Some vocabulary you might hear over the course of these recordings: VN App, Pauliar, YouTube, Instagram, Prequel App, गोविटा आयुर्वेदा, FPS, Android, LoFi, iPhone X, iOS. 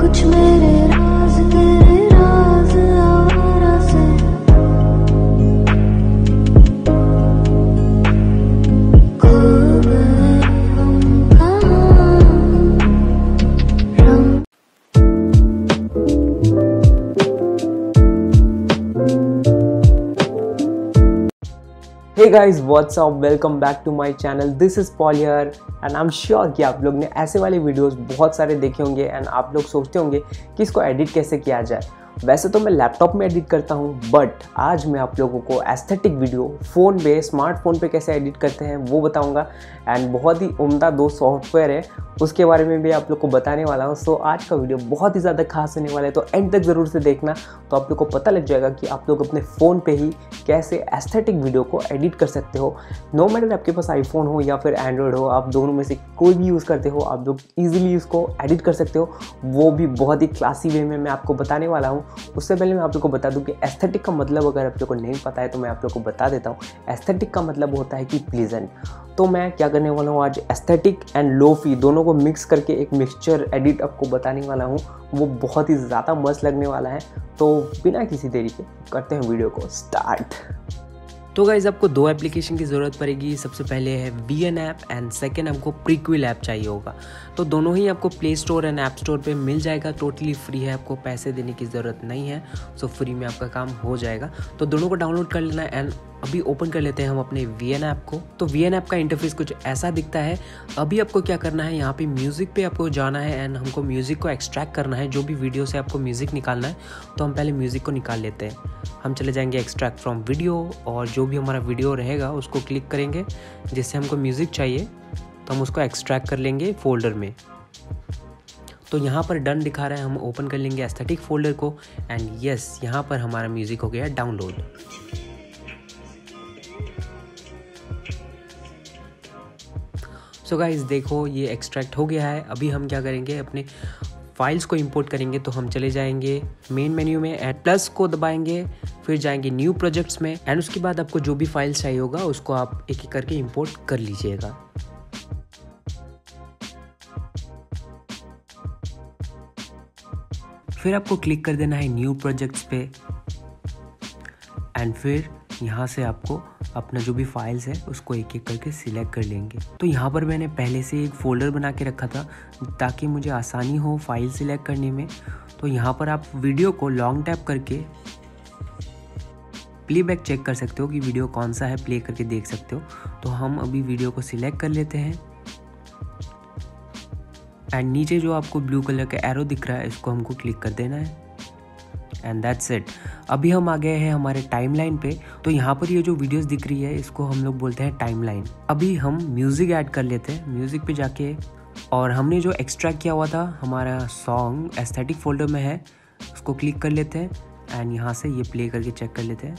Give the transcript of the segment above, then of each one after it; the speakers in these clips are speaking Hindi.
कुछ मेरे राज तेरे राज आवारा से खो गए हम कहाँ रम। Hey guys, what's up? Welcome back to my channel. This is Pauliar. And I am sure कि आप लोग ने ऐसे वाले वीडियोस बहुत सारे देखे होंगे एंड आप लोग सोचते होंगे कि इसको एडिट कैसे किया जाए। वैसे तो मैं लैपटॉप में एडिट करता हूं, बट आज मैं आप लोगों को एस्थेटिक वीडियो फ़ोन पे स्मार्टफोन पे कैसे एडिट करते हैं वो बताऊंगा। एंड बहुत ही उम्दा दो सॉफ्टवेयर है उसके बारे में भी आप लोग को बताने वाला हूं। सो आज का वीडियो बहुत ही ज़्यादा खास होने वाला है, तो एंड तक ज़रूर से देखना, तो आप लोग को पता लग जाएगा कि आप लोग अपने फ़ोन पे ही कैसे एस्थेटिक वीडियो को एडिट कर सकते हो। नो मैटर आपके पास आईफोन हो या फिर एंड्रॉयड हो, आप दोनों में से कोई भी यूज़ करते हो, आप लोग ईजिली उसको एडिट कर सकते हो, वो भी बहुत ही क्लासी वे में मैं आपको बताने वाला हूँ। उससे पहले मैं आप लोग को बता दूं कि एस्थेटिक का मतलब अगर आप लोग को नहीं पता है तो मैं आप लोग को बता देता हूँ। एस्थेटिक का मतलब होता है कि प्लीजेंट। तो मैं क्या करने वाला हूँ आज, एस्थेटिक एंड लोफी दोनों को मिक्स करके एक मिक्सचर एडिट आपको बताने वाला हूँ, वो बहुत ही ज़्यादा मस्त लगने वाला है। तो बिना किसी देरी के करते हैं वीडियो को स्टार्ट। तो गाइज आपको दो एप्लीकेशन की ज़रूरत पड़ेगी, सबसे पहले है VN ऐप एंड सेकेंड आपको प्रीक्वल ऐप चाहिए होगा। तो दोनों ही आपको play store and app store पे मिल जाएगा, टोटली फ्री है, आपको पैसे देने की ज़रूरत नहीं है, सो फ्री में आपका काम हो जाएगा। तो दोनों को डाउनलोड कर लेना एंड अभी ओपन कर लेते हैं हम अपने VN ऐप को। तो VN ऐप का इंटरफेस कुछ ऐसा दिखता है। अभी आपको क्या करना है, यहाँ पे म्यूज़िक पे आपको जाना है एंड हमको म्यूज़िक को एक्सट्रैक्ट करना है, जो भी वीडियो से आपको म्यूज़िक निकालना है। तो हम पहले म्यूज़िक को निकाल लेते हैं, हम चले जाएंगे एक्सट्रैक्ट फ्रॉम वीडियो और जो भी हमारा वीडियो रहेगा उसको क्लिक करेंगे जिससे हमको म्यूज़िक चाहिए, तो हम उसको एक्सट्रैक्ट कर लेंगे फोल्डर में। तो यहाँ पर डन दिखा रहा है, हम ओपन कर लेंगे एस्थेटिक फोल्डर को एंड यस यहाँ पर हमारा म्यूज़िक हो गया डाउनलोड। सो गाइस देखो ये एक्सट्रैक्ट हो गया है। अभी हम क्या करेंगे, अपने फाइल्स को इंपोर्ट करेंगे, तो हम चले जाएंगे मेन मेन्यू में एंड प्लस को दबाएंगे, फिर जाएंगे न्यू प्रोजेक्ट्स में एंड उसके बाद आपको जो भी फाइल्स चाहिए होगा उसको आप एक एक करके इंपोर्ट कर लीजिएगा। फिर आपको क्लिक कर देना है न्यू प्रोजेक्ट्स पे एंड फिर यहाँ से आपको अपना जो भी फाइल्स है उसको एक एक करके सिलेक्ट कर लेंगे। तो यहाँ पर मैंने पहले से एक फ़ोल्डर बना के रखा था ताकि मुझे आसानी हो फाइल सिलेक्ट करने में। तो यहाँ पर आप वीडियो को लॉन्ग टैप करके प्लेबैक चेक कर सकते हो कि वीडियो कौन सा है, प्ले करके देख सकते हो। तो हम अभी वीडियो को सिलेक्ट कर लेते हैं एंड नीचे जो आपको ब्लू कलर का एरो दिख रहा है इसको हमको क्लिक कर देना है एंड दैट्स इट। अभी हम आ गए हैं हमारे टाइमलाइन पे। तो यहाँ पर ये जो वीडियोस दिख रही है इसको हम लोग बोलते हैं टाइमलाइन। अभी हम म्यूज़िक ऐड कर लेते हैं म्यूज़िक पे जाके, और हमने जो एक्सट्रैक्ट किया हुआ था हमारा सॉन्ग एस्थेटिक फोल्डर में है, उसको क्लिक कर लेते हैं एंड यहाँ से ये प्ले करके चेक कर लेते हैं,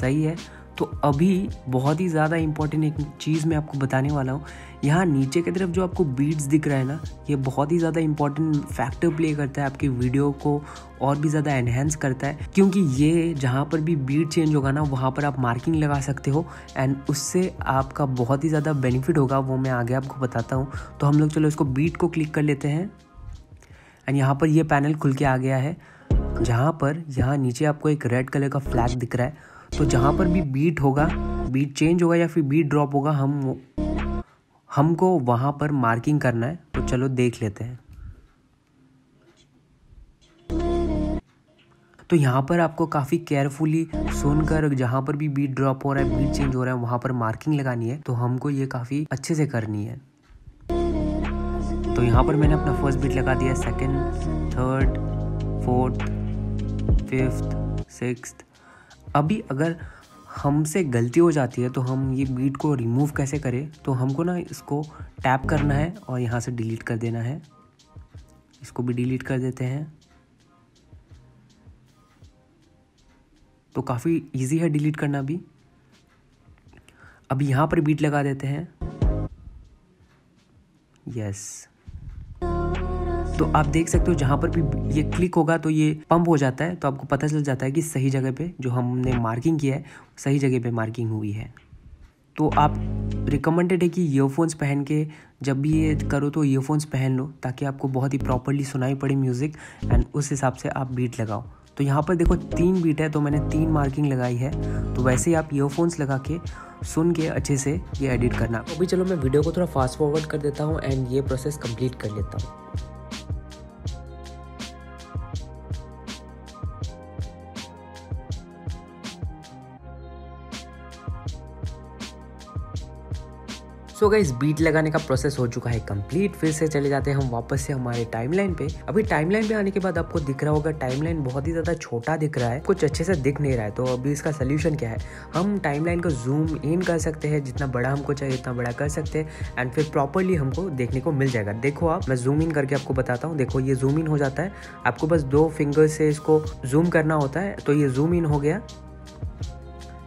सही है। तो अभी बहुत ही ज़्यादा इम्पॉर्टेंट एक चीज़ मैं आपको बताने वाला हूँ। यहाँ नीचे की तरफ जो आपको बीट्स दिख रहा है ना, ये बहुत ही ज़्यादा इम्पॉर्टेंट फैक्टर प्ले करता है, आपकी वीडियो को और भी ज़्यादा एनहेंस करता है, क्योंकि ये जहाँ पर भी बीट चेंज होगा ना वहाँ पर आप मार्किंग लगा सकते हो एंड उससे आपका बहुत ही ज़्यादा बेनिफिट होगा, वो मैं आगे आपको बताता हूँ। तो हम लोग चलो इसको बीट को क्लिक कर लेते हैं एंड यहाँ पर ये पैनल खुल के आ गया है, जहाँ पर यहाँ नीचे आपको एक रेड कलर का फ्लैग दिख रहा है। तो जहाँ पर भी बीट होगा, बीट चेंज होगा या फिर बीट ड्रॉप होगा, हमको वहाँ पर मार्किंग करना है। तो चलो देख लेते हैं। तो यहाँ पर आपको काफ़ी केयरफुली सुनकर जहाँ पर भी बीट ड्रॉप हो रहा है, बीट चेंज हो रहा है, वहाँ पर मार्किंग लगानी है। तो हमको ये काफ़ी अच्छे से करनी है। तो यहाँ पर मैंने अपना फर्स्ट बीट लगा दिया, second, third, fourth, fifth, sixth. अभी अगर हमसे गलती हो जाती है तो हम ये बीट को रिमूव कैसे करें, तो हमको ना इसको टैप करना है और यहाँ से डिलीट कर देना है, इसको भी डिलीट कर देते हैं। तो काफ़ी इजी है डिलीट करना भी। अभी यहाँ पर बीट लगा देते हैं, यस। तो आप देख सकते हो जहाँ पर भी ये क्लिक होगा तो ये पंप हो जाता है, तो आपको पता चल जाता है कि सही जगह पे जो हमने मार्किंग किया है सही जगह पे मार्किंग हुई है। तो आप रिकमेंडेड है कि ईयरफोन्स पहन के जब भी ये करो तो ईयरफोन्स पहन लो, ताकि आपको बहुत ही प्रॉपर्ली सुनाई पड़े म्यूज़िक एंड उस हिसाब से आप बीट लगाओ। तो यहाँ पर देखो 3 बीट है तो मैंने 3 मार्किंग लगाई है। तो वैसे ही आप ईयरफोन्स लगा के सुन के अच्छे से ये एडिट करना। अभी चलो मैं वीडियो को थोड़ा फास्ट फॉरवर्ड कर देता हूँ एंड ये प्रोसेस कंप्लीट कर लेता हूँ। सो गाइस बीट लगाने का प्रोसेस हो चुका है कंप्लीट। फिर से चले जाते हैं हम वापस से हमारे टाइमलाइन पे। अभी टाइमलाइन पे आने के बाद आपको दिख रहा होगा टाइमलाइन बहुत ही ज़्यादा छोटा दिख रहा है, कुछ अच्छे से दिख नहीं रहा है। तो अभी इसका सोल्यूशन क्या है, हम टाइमलाइन को जूम इन कर सकते हैं, जितना बड़ा हमको चाहिए उतना बड़ा कर सकते हैं एंड फिर प्रॉपरली हमको देखने को मिल जाएगा। देखो आप, मैं जूम इन करके आपको बताता हूँ। देखो ये जूम इन हो जाता है, आपको बस 2 फिंगर से इसको जूम करना होता है। तो ये जूम इन हो गया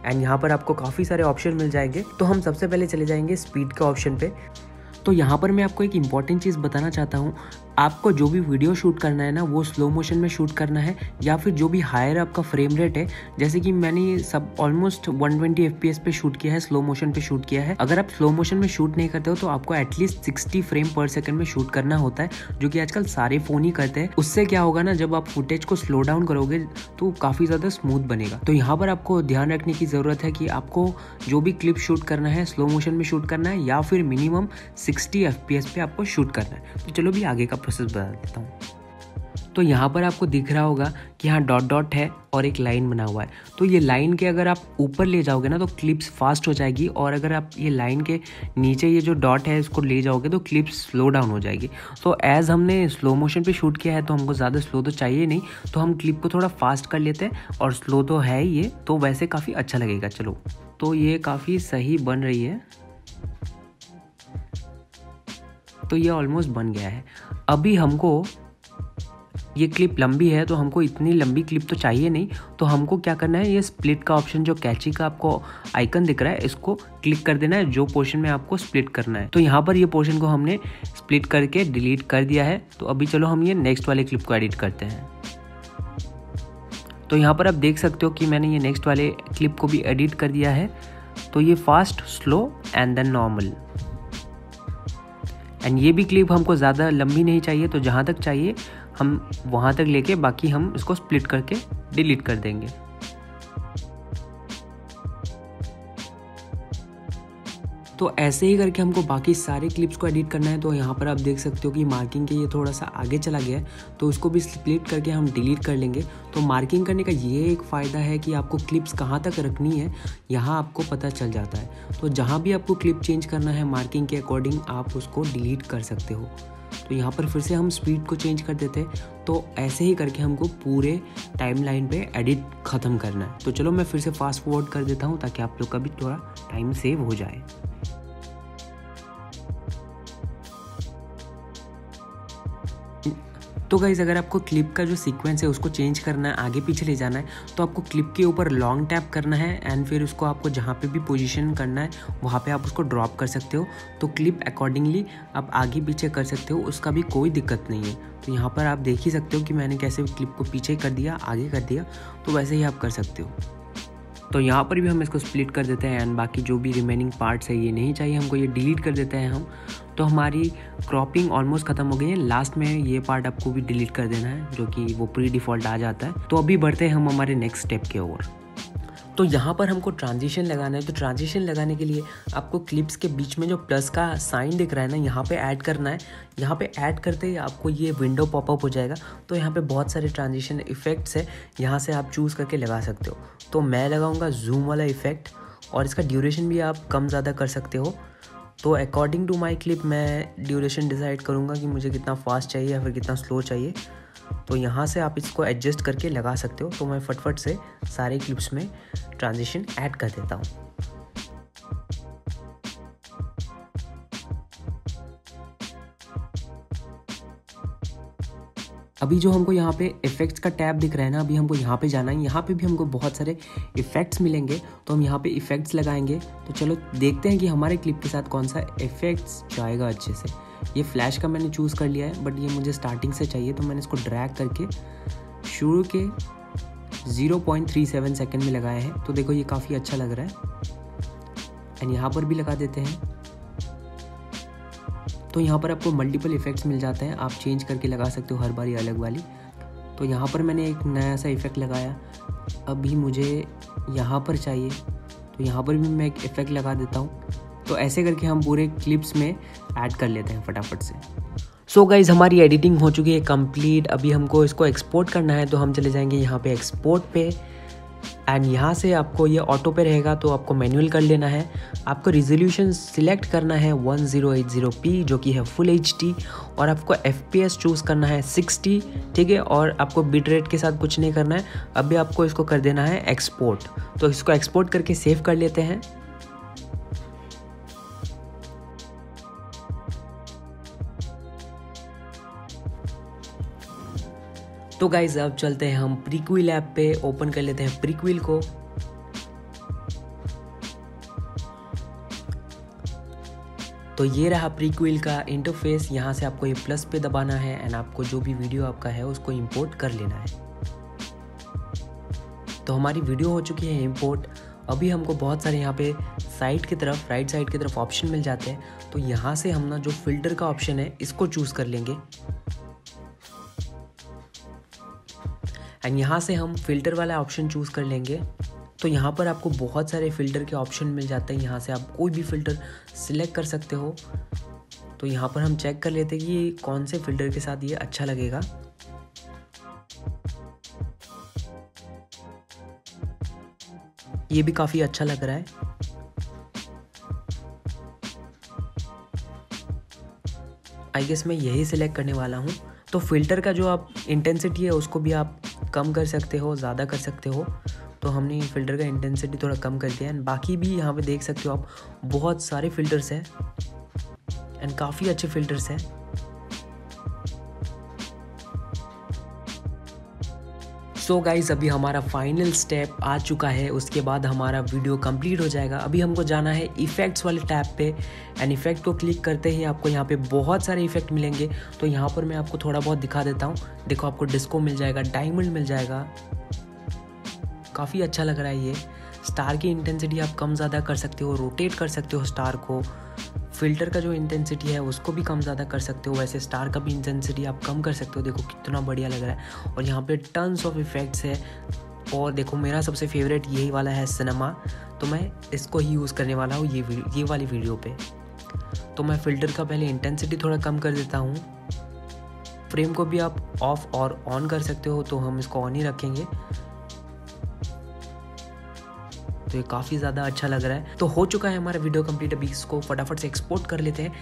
एंड यहाँ पर आपको काफ़ी सारे ऑप्शन मिल जाएंगे। तो हम सबसे पहले चले जाएंगे स्पीड के ऑप्शन पे। तो यहाँ पर मैं आपको एक इम्पॉर्टेंट चीज़ बताना चाहता हूँ, आपको जो भी वीडियो शूट करना है ना, वो स्लो मोशन में शूट करना है या फिर जो भी हायर आपका फ्रेम रेट है, जैसे कि मैंने ये सब ऑलमोस्ट 120 FPS पे शूट किया है, स्लो मोशन पे शूट किया है। अगर आप स्लो मोशन में शूट नहीं करते हो तो आपको एटलीस्ट 60 फ्रेम पर सेकंड में शूट करना होता है, जो कि आजकल सारे फ़ोन ही करते हैं। उससे क्या होगा ना, जब आप फुटेज को स्लो डाउन करोगे तो काफ़ी ज़्यादा स्मूथ बनेगा। तो यहाँ पर आपको ध्यान रखने की ज़रूरत है कि आपको जो भी क्लिप शूट करना है स्लो मोशन में शूट करना है या फिर मिनिमम 60 FPS पे आपको शूट करना है। तो चलो भी आगे का प्रोसेस बता देता हूँ। तो यहाँ पर आपको दिख रहा होगा कि यहाँ डॉट डॉट है और एक लाइन बना हुआ है। तो ये लाइन के अगर आप ऊपर ले जाओगे ना तो क्लिप्स फास्ट हो जाएगी, और अगर आप ये लाइन के नीचे ये जो डॉट है इसको ले जाओगे तो क्लिप्स स्लो डाउन हो जाएगी। तो एज़ हमने स्लो मोशन पे शूट किया है तो हमको ज़्यादा स्लो तो चाहिए नहीं, तो हम क्लिप को थोड़ा फास्ट कर लेते हैं और स्लो तो है ही ये, तो वैसे काफ़ी अच्छा लगेगा। चलो तो ये काफ़ी सही बन रही है। तो ये ऑलमोस्ट बन गया है। अभी हमको ये क्लिप लंबी है तो हमको इतनी लंबी क्लिप तो चाहिए नहीं, तो हमको क्या करना है, ये स्प्लिट का ऑप्शन जो कैची का आपको आइकन दिख रहा है इसको क्लिक कर देना है, जो पोर्शन में आपको स्प्लिट करना है। तो यहाँ पर ये पोर्शन को हमने स्प्लिट करके डिलीट कर दिया है। तो अभी चलो हम ये नेक्स्ट वाले क्लिप को एडिट करते हैं। तो यहाँ पर आप देख सकते हो कि मैंने ये नेक्स्ट वाले क्लिप को भी एडिट कर दिया है। तो ये fast, slow and then normal. And ये भी क्लिप हमको ज़्यादा लंबी नहीं चाहिए, तो जहाँ तक चाहिए हम वहाँ तक लेके बाकी हम इसको स्प्लिट करके डिलीट कर देंगे। तो ऐसे ही करके हमको बाकी सारे क्लिप्स को एडिट करना है। तो यहाँ पर आप देख सकते हो कि मार्किंग के ये थोड़ा सा आगे चला गया है, तो उसको भी स्प्लिट करके हम डिलीट कर लेंगे। तो मार्किंग करने का ये एक फ़ायदा है कि आपको क्लिप्स कहाँ तक रखनी है यहाँ आपको पता चल जाता है। तो जहाँ भी आपको क्लिप चेंज करना है मार्किंग के अकॉर्डिंग आप उसको डिलीट कर सकते हो। तो यहाँ पर फिर से हम स्पीड को चेंज कर देते हैं। तो ऐसे ही करके हमको पूरे टाइमलाइन पे एडिट ख़त्म करना है। तो चलो मैं फिर से फास्ट फॉरवर्ड कर देता हूँ ताकि आप लोग का भी थोड़ा टाइम सेव हो जाए। तो गाइज़ अगर आपको क्लिप का जो सीक्वेंस है उसको चेंज करना है, आगे पीछे ले जाना है, तो आपको क्लिप के ऊपर लॉन्ग टैप करना है एंड फिर उसको आपको जहाँ पे भी पोजीशन करना है वहाँ पे आप उसको ड्रॉप कर सकते हो। तो क्लिप अकॉर्डिंगली आप आगे पीछे कर सकते हो, उसका भी कोई दिक्कत नहीं है। तो यहाँ पर आप देख ही सकते हो कि मैंने कैसे क्लिप को पीछे कर दिया आगे कर दिया, तो वैसे ही आप कर सकते हो। तो यहाँ पर भी हम इसको स्प्लिट कर देते हैं एंड बाकी जो भी रिमेनिंग पार्ट्स है ये नहीं चाहिए हमको, ये डिलीट कर देते हैं हम। तो हमारी क्रॉपिंग ऑलमोस्ट ख़त्म हो गई है। लास्ट में ये पार्ट आपको भी डिलीट कर देना है, जो कि वो प्री डिफ़ॉल्ट आ जाता है। तो अभी बढ़ते हैं हम हमारे नेक्स्ट स्टेप के ओर। तो यहाँ पर हमको ट्रांजिशन लगाना है। तो ट्रांजिशन लगाने के लिए आपको क्लिप्स के बीच में जो प्लस का साइन दिख रहा है ना, यहाँ पे ऐड करना है। यहाँ पे ऐड करते ही आपको ये विंडो पॉपअप हो जाएगा। तो यहाँ पे बहुत सारे ट्रांजिशन इफ़ेक्ट्स है, यहाँ से आप चूज़ करके लगा सकते हो। तो मैं लगाऊंगा जूम वाला इफ़ेक्ट, और इसका ड्यूरेशन भी आप कम ज़्यादा कर सकते हो। तो अकॉर्डिंग टू माई क्लिप मैं ड्यूरेशन डिसाइड करूँगा कि मुझे कितना फास्ट चाहिए या फिर कितना स्लो चाहिए। तो यहाँ से आप इसको एडजस्ट करके लगा सकते हो। तो मैं फटफट से सारे क्लिप्स में ट्रांजिशन ऐड कर देता हूँ। अभी जो हमको यहाँ पे इफ़ेक्ट्स का टैब दिख रहा है ना, अभी हमको यहाँ पे जाना है। यहाँ पे भी हमको बहुत सारे इफ़ेक्ट्स मिलेंगे, तो हम यहाँ पे इफ़ेक्ट्स लगाएंगे। तो चलो देखते हैं कि हमारे क्लिप के साथ कौन सा इफ़ेक्ट्स जाएगा अच्छे से। ये फ्लैश का मैंने चूज़ कर लिया है, बट ये मुझे स्टार्टिंग से चाहिए। तो मैंने इसको ड्रैग करके शुरू के 0.37 सेकेंड में लगाया है। तो देखो ये काफ़ी अच्छा लग रहा है। एंड यहाँ पर भी लगा देते हैं तो यहाँ पर आपको मल्टीपल इफ़ेक्ट्स मिल जाते हैं। आप चेंज करके लगा सकते हो हर बार अलग वाली। तो यहाँ पर मैंने एक नया सा इफ़ेक्ट लगाया। अभी मुझे यहाँ पर चाहिए तो यहाँ पर भी मैं एक इफ़ेक्ट लगा देता हूँ। तो ऐसे करके हम पूरे क्लिप्स में ऐड कर लेते हैं फटाफट से। सो गाइज़ हमारी एडिटिंग हो चुकी है कंप्लीट। अभी हमको इसको एक्सपोर्ट करना है तो हम चले जाएंगे यहाँ पे एक्सपोर्ट पे एंड यहाँ से आपको ये ऑटो पे रहेगा तो आपको मैनुअल कर लेना है। आपको रिजोल्यूशन सिलेक्ट करना है 1080p जो कि है फुल HD और आपको FPS चूज़ करना है 60, ठीक है। और आपको बिट रेट के साथ कुछ नहीं करना है। अभी आपको इसको कर देना है एक्सपोर्ट। तो इसको एक्सपोर्ट करके सेव कर लेते हैं। तो गाइज़ अब चलते हैं हम प्रीक्वल ऐप पे, ओपन कर लेते हैं प्रीक्वल को। तो ये रहा प्रीक्वल का इंटरफेस। यहाँ से आपको ये प्लस पे दबाना है एंड आपको जो भी वीडियो आपका है उसको इंपोर्ट कर लेना है। तो हमारी वीडियो हो चुकी है इंपोर्ट। अभी हमको बहुत सारे यहाँ पे साइड की तरफ, राइट साइड की तरफ ऑप्शन मिल जाते हैं। तो यहाँ से हम ना जो फिल्टर का ऑप्शन है इसको चूज़ कर लेंगे एंड यहाँ से हम फ़िल्टर वाला ऑप्शन चूज़ कर लेंगे। तो यहाँ पर आपको बहुत सारे फ़िल्टर के ऑप्शन मिल जाते हैं। यहाँ से आप कोई भी फ़िल्टर सिलेक्ट कर सकते हो। तो यहाँ पर हम चेक कर लेते हैं कि कौन से फ़िल्टर के साथ ये अच्छा लगेगा। ये भी काफ़ी अच्छा लग रहा है। आई गेस मैं यही सिलेक्ट करने वाला हूँ। तो फ़िल्टर का जो आप इंटेंसिटी है उसको भी आप कम कर सकते हो, ज़्यादा कर सकते हो। तो हमने फ़िल्टर का इंटेंसिटी थोड़ा कम कर दिया एंड बाकी भी यहाँ पे देख सकते हो आप बहुत सारे फ़िल्टर्स हैं एंड काफ़ी अच्छे फ़िल्टर्स हैं। सो गाइज़ अभी हमारा फाइनल स्टेप आ चुका है। उसके बाद हमारा वीडियो कंप्लीट हो जाएगा। अभी हमको जाना है इफ़ेक्ट्स वाले टैब पे एंड इफ़ेक्ट को क्लिक करते ही आपको यहाँ पे बहुत सारे इफ़ेक्ट मिलेंगे। तो यहाँ पर मैं आपको थोड़ा बहुत दिखा देता हूँ। देखो आपको डिस्को मिल जाएगा, डायमंड मिल जाएगा, काफ़ी अच्छा लग रहा है ये। स्टार की इंटेंसिटी आप कम ज़्यादा कर सकते हो, रोटेट कर सकते हो स्टार को। फ़िल्टर का जो इंटेंसिटी है उसको भी कम ज़्यादा कर सकते हो। वैसे स्टार का भी इंटेंसिटी आप कम कर सकते हो। देखो कितना बढ़िया लग रहा है। और यहाँ पे टन्स ऑफ इफ़ेक्ट्स है। और देखो मेरा सबसे फेवरेट यही वाला है सिनेमा। तो मैं इसको ही यूज़ करने वाला हूँ ये वाली वीडियो पे। तो मैं फ़िल्टर का पहले इंटेंसिटी थोड़ा कम कर देता हूँ। फ्रेम को भी आप ऑफ़ और ऑन कर सकते हो। तो हम इसको ऑन ही रखेंगे। तो ये काफ़ी ज़्यादा अच्छा लग रहा है। तो हो चुका है हमारा वीडियो कंप्लीट। अभी इसको फटाफट से एक्सपोर्ट कर लेते हैं।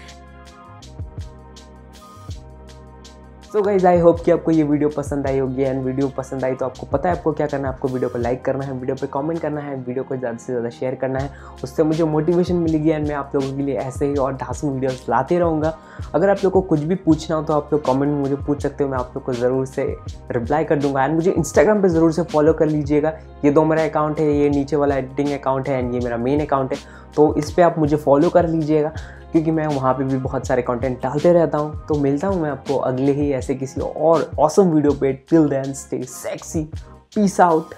सो गाइज़ आई होप कि आपको ये वीडियो पसंद आई होगी एंड वीडियो पसंद आई तो आपको पता है आपको क्या करना है। आपको वीडियो को लाइक करना है, वीडियो पे कमेंट करना है, वीडियो को ज़्यादा से ज़्यादा शेयर करना है। उससे मुझे मोटिवेशन मिलेगी एंड मैं आप लोगों के लिए ऐसे ही और ढासू वीडियोस लाते रहूँगा। अगर आप लोग को कुछ भी पूछना हो तो आप लोग कॉमेंट में मुझे पूछ सकते हो। मैं आप लोग को ज़रूर से रिप्लाई कर दूँगा एंड मुझे इंस्टाग्राम पर ज़रूर से फॉलो कर लीजिएगा। ये दो मेरा अकाउंट है, ये नीचे वाला एडिटिंग अकाउंट है एंड ये मेरा मेन अकाउंट है। तो इस पर आप मुझे फॉलो कर लीजिएगा क्योंकि मैं वहाँ पे भी बहुत सारे कंटेंट डालते रहता हूँ। तो मिलता हूँ मैं आपको अगले ही ऐसे किसी और ऑसम वीडियो पे। Till then stay sexy, peace out.